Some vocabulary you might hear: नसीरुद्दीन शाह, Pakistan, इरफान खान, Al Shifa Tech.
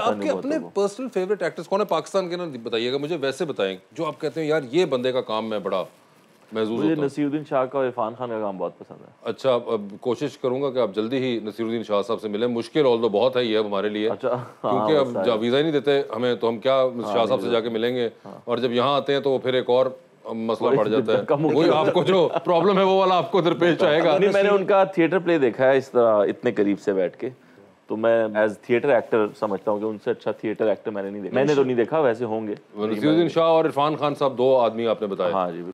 आपके अपने personal favourite actors कौन है पाकिस्तान के? ना बताइएगा मुझे, वैसे बताएं जो आप कहते हैं यार ये बंदे का काम मैं बड़ा महसूस होता है। मुझे नसीरुद्दीन शाह का और इरफान खान का काम बहुत पसंद है। अच्छा, अब कोशिश करूंगा कि आप जल्दी ही नसीरुद्दीन शाह साहब से मिलें। मुश्किल ऑल तो बहुत है ये अब हमारे लिए। अच्छा, क्योंकि अब जब वीज़ा ही नहीं देते हमें तो हम क्या शाह साहब से जाके मिलेंगे? और जब यहाँ आते हैं तो फिर एक और मसला बढ़ जाता है, वही आपको जो प्रॉब्लम है वो वाला आपको दरपेश आएगा। मैंने उनका थिएटर प्ले देखा है इस तरह इतने करीब से बैठ के, तो मैं एज थिएटर एक्टर समझता हूँ कि उनसे अच्छा थिएटर एक्टर मैंने नहीं देखा। मैंने तो नहीं देखा, वैसे होंगे। नसीरुद्दीन शाह और इरफान खान साहब, दो आदमी आपने बताया। हाँ जी।